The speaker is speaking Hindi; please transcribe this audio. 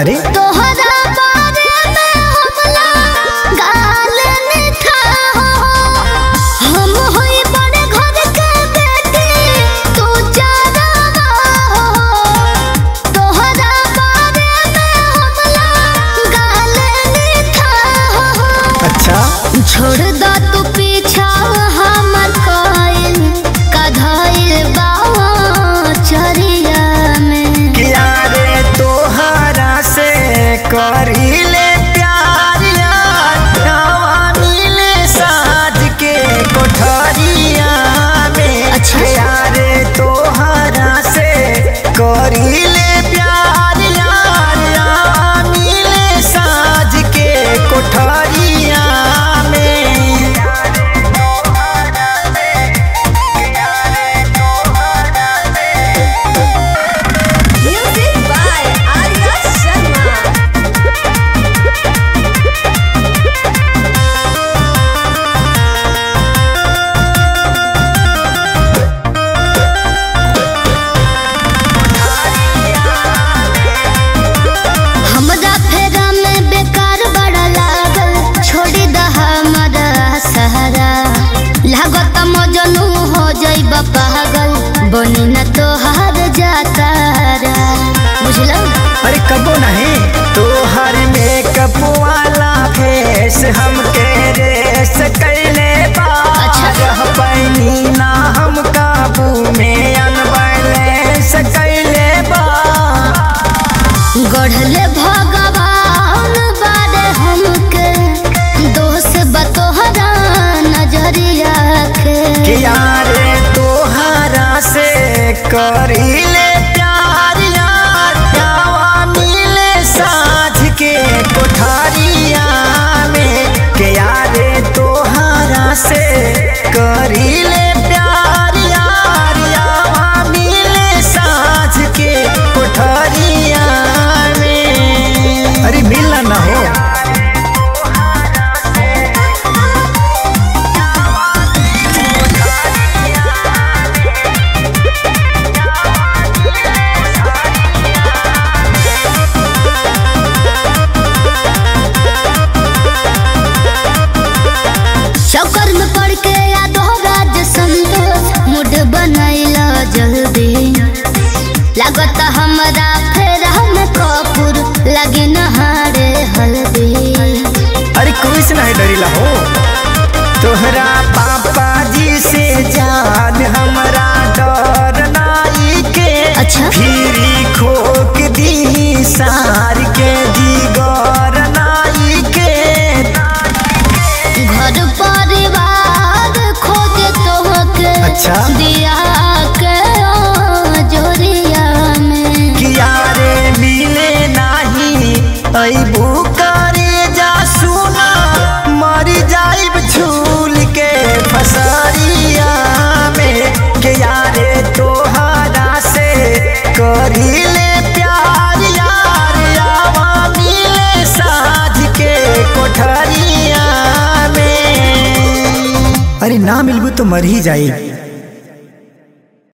अरे तोहरा बारे में हमला गाल में था हम होई बड़े घर के बेटी तू जानवा हो तोहरा बारे में हमला गाल में था। अच्छा छोड़ दा तू पीछा हमर कोइल कधइल बा चरिया में किया रे तोहरा से करी ले प्यार ले साज के कोठरिया में। अच्छा यार तोहरा से करी ले प्यार ले साज के कोठरिया में। अरे कबो नहीं तोहर मेकअप वाला फेस हमके रेस कैले बा। अच्छा पैनी ना हम काबू में अनबैलेंस कैले बा गढ़ले भगवान बारे हमके दोष बतोहरा नजरिया के किया रे तोहरा से करीले कोठारिया में के यार तोहरा से करी ले प्यार मिले साँझ के कोठारिया में। अरे मिला ना हो लगता हमारा फेरा में कपूर लगे नहारे हल्दी। अरे कुछ नहीं डरीला हो तोहरा पापा जी से जान हमारा डर नाई के। अच्छा फिर खोक दी सार के जी गौर नाई के घर परिवार खोज तोहके। अच्छा दिया के अबू करे जा सुना मरी जाइब झूल के फसरिया में के यार तोहरा से करी ले प्यार मिले साँझ के कोठरिया में। अरे ना मिलबू तो मर ही जाई।